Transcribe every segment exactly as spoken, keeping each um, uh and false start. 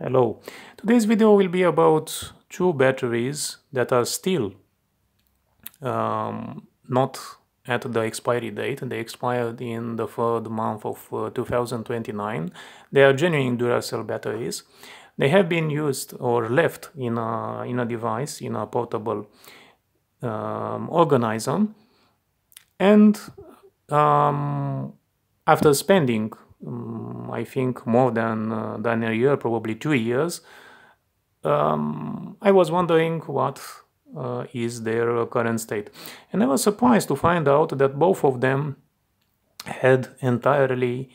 Hello, today's video will be about two batteries that are still um, not at the expiry date. They expired in the third month of uh, two thousand twenty-nine. They are genuine Duracell batteries. They have been used or left in a, in a device, in a portable um, organizer. And um, after spending Um, I think more than uh, than a year, probably two years. Um, I was wondering what uh, is their current state, and I was surprised to find out that both of them had entirely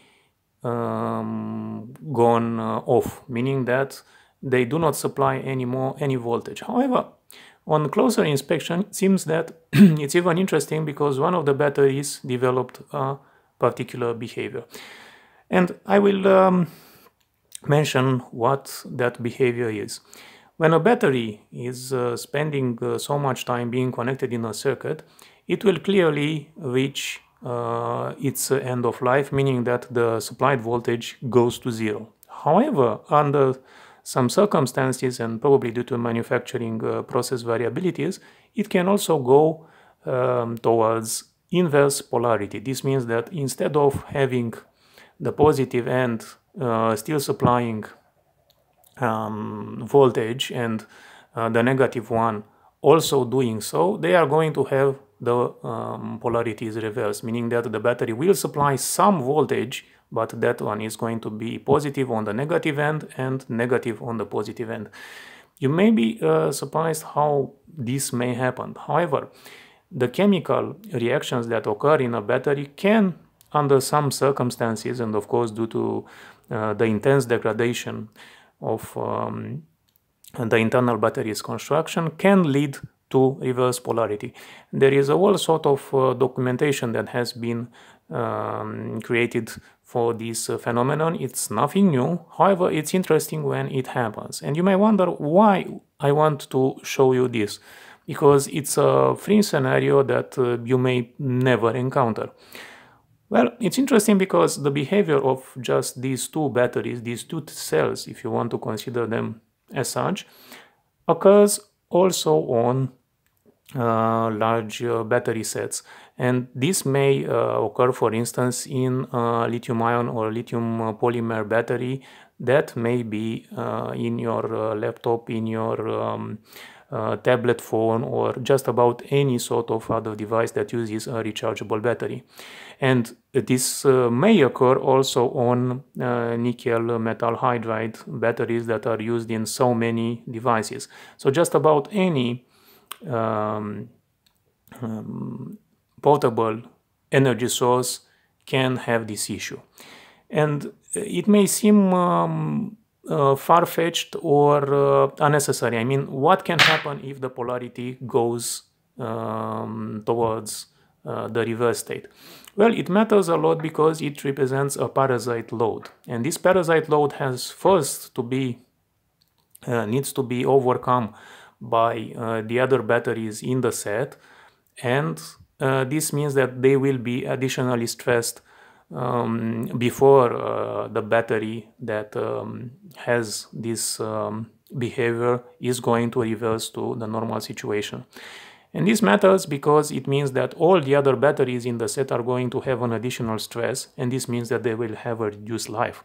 um, gone uh, off, meaning that they do not supply any more any voltage. However, on closer inspection, it seems that it's even interesting because one of the batteries developed a particular behavior. And I will um, mention what that behavior is. When a battery is uh, spending uh, so much time being connected in a circuit, it will clearly reach uh, its end of life, meaning that the supplied voltage goes to zero. However, under some circumstances, and probably due to manufacturing uh, process variabilities, it can also go um, towards inverse polarity. This means that instead of having the positive end uh, still supplying um, voltage and uh, the negative one also doing so, they are going to have the um, polarity is reversed, meaning that the battery will supply some voltage, but that one is going to be positive on the negative end and negative on the positive end. You may be uh, surprised how this may happen. However, the chemical reactions that occur in a battery can, under some circumstances, and of course due to uh, the intense degradation of um, the internal battery's construction, can lead to reverse polarity. There is a whole sort of uh, documentation that has been um, created for this uh, phenomenon. It's nothing new, however it's interesting when it happens. And you may wonder why I want to show you this, because it's a free scenario that uh, you may never encounter. Well, it's interesting because the behavior of just these two batteries, these two cells, if you want to consider them as such, occurs also on uh, large uh, battery sets. And this may uh, occur, for instance, in a lithium-ion or lithium polymer battery that may be uh, in your uh, laptop, in your um, Uh, tablet phone, or just about any sort of other device that uses a rechargeable battery. And this uh, may occur also on uh, nickel metal hydride batteries that are used in so many devices. So just about any um, um, portable energy source can have this issue. And it may seem um, Uh, far-fetched or uh, unnecessary. I mean, what can happen if the polarity goes um, towards uh, the reverse state? Well, it matters a lot because it represents a parasite load, and this parasite load has first to be uh, needs to be overcome by uh, the other batteries in the set, and uh, this means that they will be additionally stressed Um, before uh, the battery that um, has this um, behavior is going to reverse to the normal situation. And this matters because it means that all the other batteries in the set are going to have an additional stress, and this means that they will have a reduced life.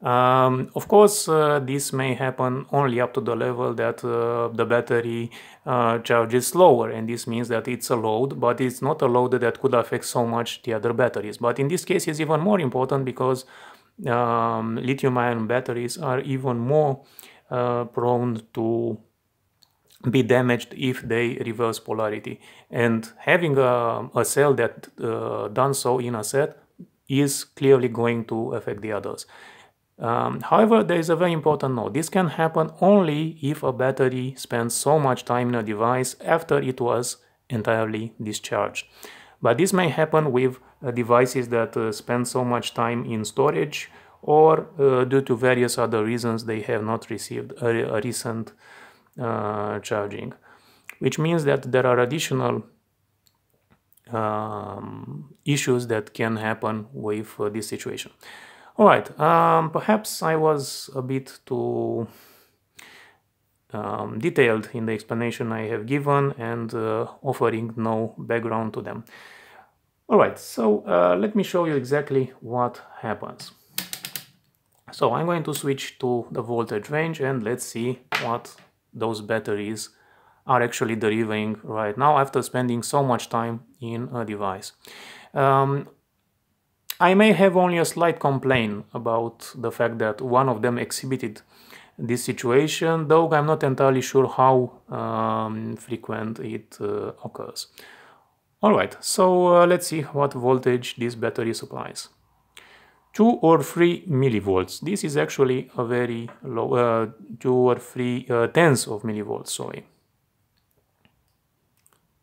Um, of course, uh, this may happen only up to the level that uh, the battery uh, charges slower, and this means that it's a load, but it's not a load that could affect so much the other batteries. But in this case, it's even more important because um, lithium-ion batteries are even more uh, prone to be damaged if they reverse polarity. And having a, a cell that uh, done so in a set is clearly going to affect the others. Um, however, there is a very important note. This can happen only if a battery spends so much time in a device after it was entirely discharged. But this may happen with uh, devices that uh, spend so much time in storage, or uh, due to various other reasons they have not received a, a recent uh, charging, which means that there are additional um, issues that can happen with uh, this situation. All right, um, perhaps I was a bit too um, detailed in the explanation I have given and uh, offering no background to them. All right, so uh, let me show you exactly what happens. So I'm going to switch to the voltage range and let's see what those batteries are actually delivering right now after spending so much time in a device. Um, I may have only a slight complaint about the fact that one of them exhibited this situation, though I'm not entirely sure how um, frequent it uh, occurs. All right, so uh, let's see what voltage this battery supplies. two or three millivolts. This is actually a very low, uh, two or three uh, tenths of millivolts, sorry.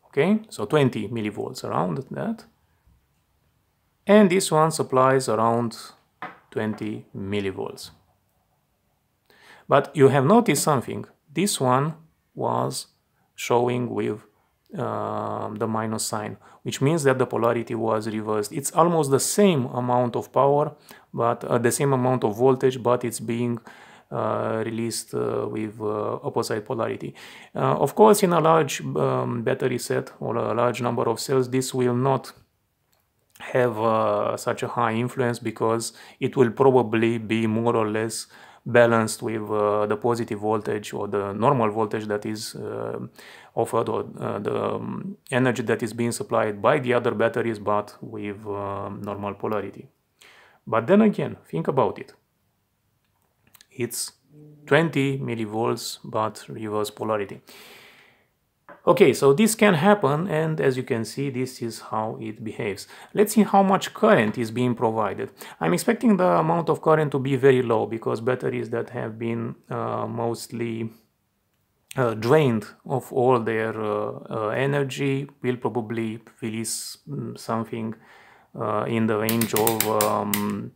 Okay, so twenty millivolts, around that. And this one supplies around twenty millivolts. But you have noticed something. This one was showing with Uh, the minus sign, which means that the polarity was reversed. It's almost the same amount of power, but uh, the same amount of voltage, but it's being uh, released uh, with uh, opposite polarity. Uh, of course, in a large um, battery set or a large number of cells, this will not have uh, such a high influence because it will probably be more or less balanced with uh, the positive voltage or the normal voltage that is uh, offered, or uh, the um, energy that is being supplied by the other batteries, but with uh, normal polarity. But then again, think about it. It's twenty millivolts, but reverse polarity. Okay, so this can happen, and as you can see, this is how it behaves. Let's see how much current is being provided. I'm expecting the amount of current to be very low because batteries that have been uh, mostly uh, drained of all their uh, uh, energy will probably release something uh, in the range of um,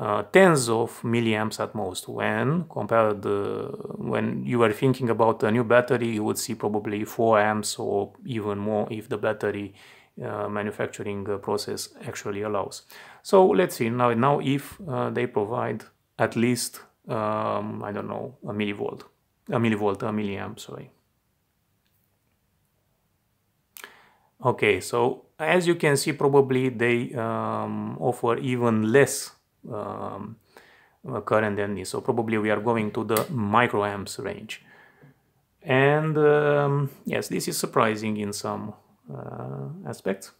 Uh, tens of milliamps at most. When compared, uh, when you are thinking about a new battery, you would see probably four amps or even more if the battery uh, manufacturing uh, process actually allows. So let's see now. Now, if uh, they provide at least um, I don't know a millivolt, a millivolt, a milliamp. Sorry. Okay, so as you can see, probably they um, offer even less Um, current than this, so probably we are going to the microamps range. And um, yes, this is surprising in some uh, aspects.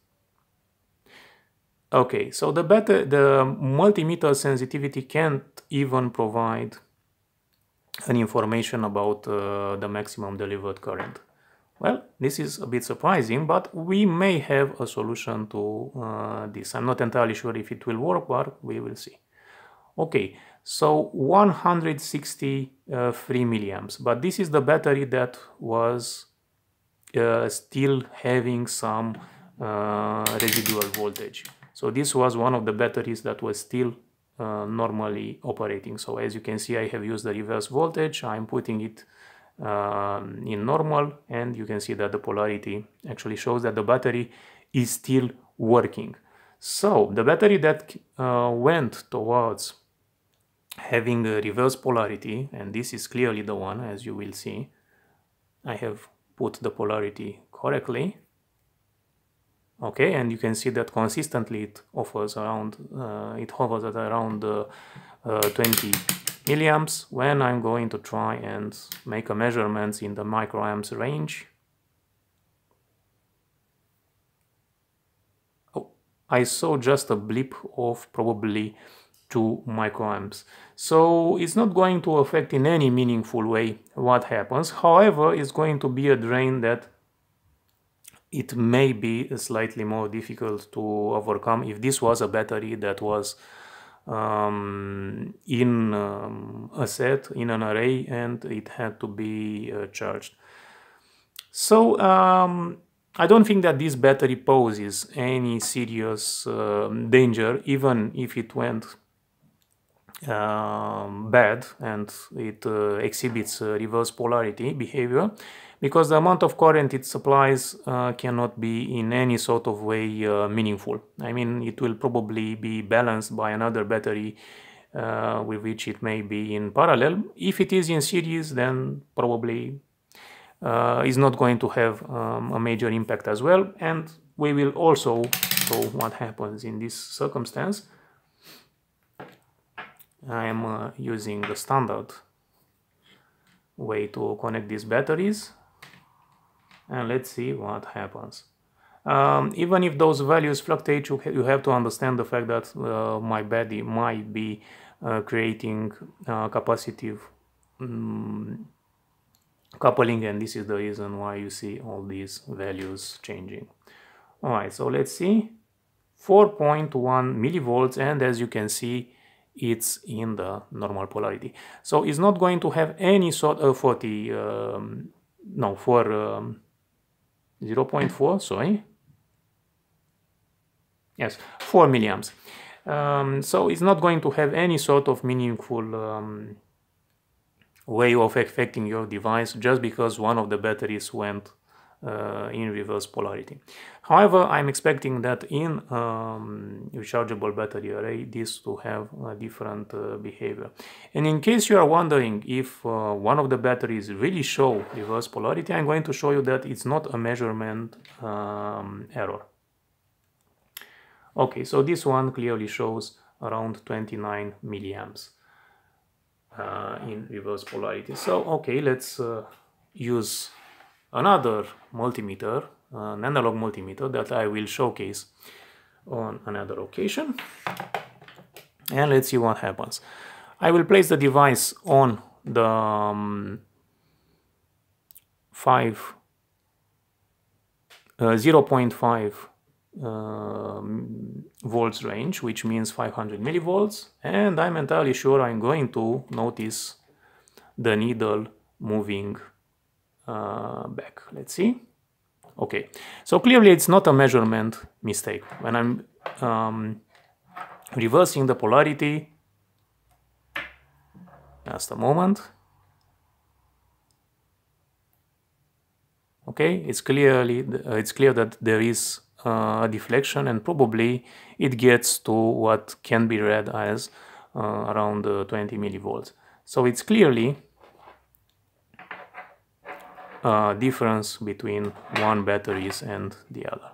Okay, so the better the multimeter sensitivity can't even provide an information about uh, the maximum delivered current. Well, this is a bit surprising, but we may have a solution to uh, this. I'm not entirely sure if it will work, but we will see. Okay, so one hundred sixty-three milliamps, but this is the battery that was uh, still having some uh, residual voltage. So this was one of the batteries that was still uh, normally operating. So as you can see, I have used the reverse voltage. I'm putting it Um, in normal, and you can see that the polarity actually shows that the battery is still working. So the battery that uh, went towards having a reverse polarity, and this is clearly the one, as you will see, I have put the polarity correctly. Okay, and you can see that consistently it offers around, uh, it hovers at around uh, uh, twenty milliamps. When I'm going to try and make a measurements in the microamps range, oh, I saw just a blip of probably two microamps. So it's not going to affect in any meaningful way what happens. However, it's going to be a drain that it may be slightly more difficult to overcome if this was a battery that was Um, in um, a set, in an array, and it had to be uh, charged. So um, I don't think that this battery poses any serious uh, danger, even if it went um, bad and it uh, exhibits uh, reverse polarity behavior, because the amount of current it supplies uh, cannot be in any sort of way uh, meaningful. I mean, it will probably be balanced by another battery uh, with which it may be in parallel. If it is in series, then probably uh, is not going to have um, a major impact as well. And we will also show what happens in this circumstance. I am uh, using the standard way to connect these batteries, and let's see what happens. Um, even if those values fluctuate, you, ha you have to understand the fact that uh, my body might be uh, creating uh, capacitive um, coupling, and this is the reason why you see all these values changing. Alright, so let's see, four point one millivolts, and as you can see, it's in the normal polarity. So it's not going to have any sort of forty, um, no, for um, zero point four, sorry, yes, four milliamps. Um, so it's not going to have any sort of meaningful um, way of affecting your device just because one of the batteries went Uh, in reverse polarity. However, I'm expecting that in um, rechargeable battery array this to have a different uh, behavior. And in case you are wondering if uh, one of the batteries really show reverse polarity, I'm going to show you that it's not a measurement um, error. Okay, so this one clearly shows around twenty-nine milliamps uh, in reverse polarity. So okay, let's uh, use another multimeter, an analog multimeter that I will showcase on another occasion, and let's see what happens. I will place the device on the um, five, uh, zero point five um, volts range, which means five hundred millivolts, and I'm entirely sure I'm going to notice the needle moving Uh, back. Let's see. Okay, so clearly it's not a measurement mistake. When I'm um, reversing the polarity, just a moment. Okay, it's clearly uh, it's clear that there is uh, a deflection, and probably it gets to what can be read as uh, around uh, twenty millivolts. So it's clearly Uh, difference between one batteries and the other.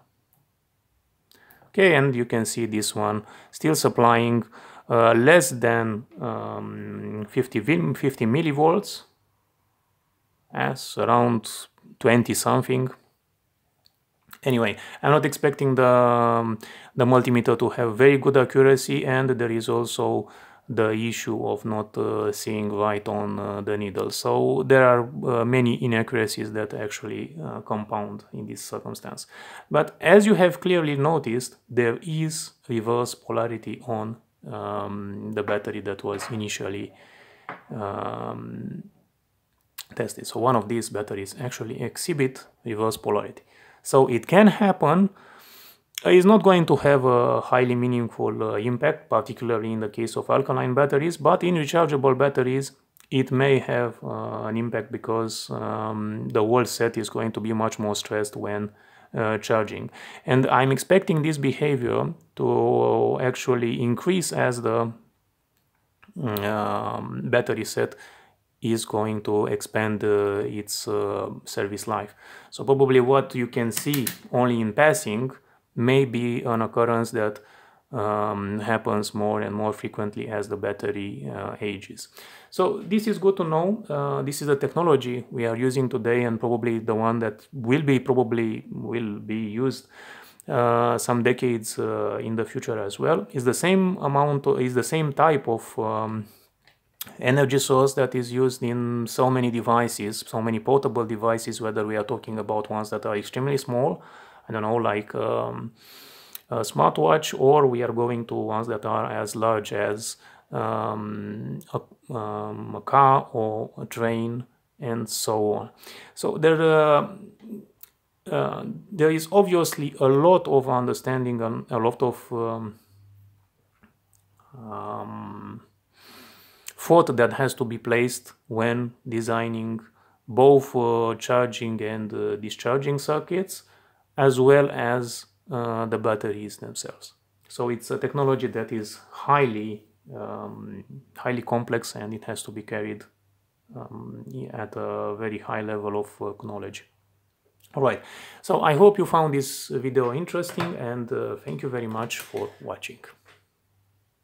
Okay, and you can see this one still supplying uh, less than um, fifty millivolts, as around twenty something. Anyway, I'm not expecting the um, the multimeter to have very good accuracy, and there is also the issue of not uh, seeing right on uh, the needle. So there are uh, many inaccuracies that actually uh, compound in this circumstance. But as you have clearly noticed, there is reverse polarity on um, the battery that was initially um, tested. So one of these batteries actually exhibit reverse polarity. So it can happen. It's not going to have a highly meaningful uh, impact, particularly in the case of alkaline batteries, but in rechargeable batteries it may have uh, an impact, because um, the whole set is going to be much more stressed when uh, charging. And I'm expecting this behavior to actually increase as the um, battery set is going to expand uh, its uh, service life. So probably what you can see only in passing may be an occurrence that um, happens more and more frequently as the battery uh, ages. So this is good to know. Uh, this is the technology we are using today, and probably the one that will be probably will be used uh, some decades uh, in the future as well. It's the same amount, is the same type of um, energy source that is used in so many devices, so many portable devices, whether we are talking about ones that are extremely small, I don't know, like um, a smartwatch, or we are going to ones that are as large as um, a, um, a car or a train, and so on. So there, uh, uh, there is obviously a lot of understanding and a lot of um, um, thought that has to be placed when designing both uh, charging and uh, discharging circuits, as well as uh, the batteries themselves. So it's a technology that is highly um, highly complex, and it has to be carried um, at a very high level of uh, knowledge. All right, so I hope you found this video interesting, and uh, thank you very much for watching.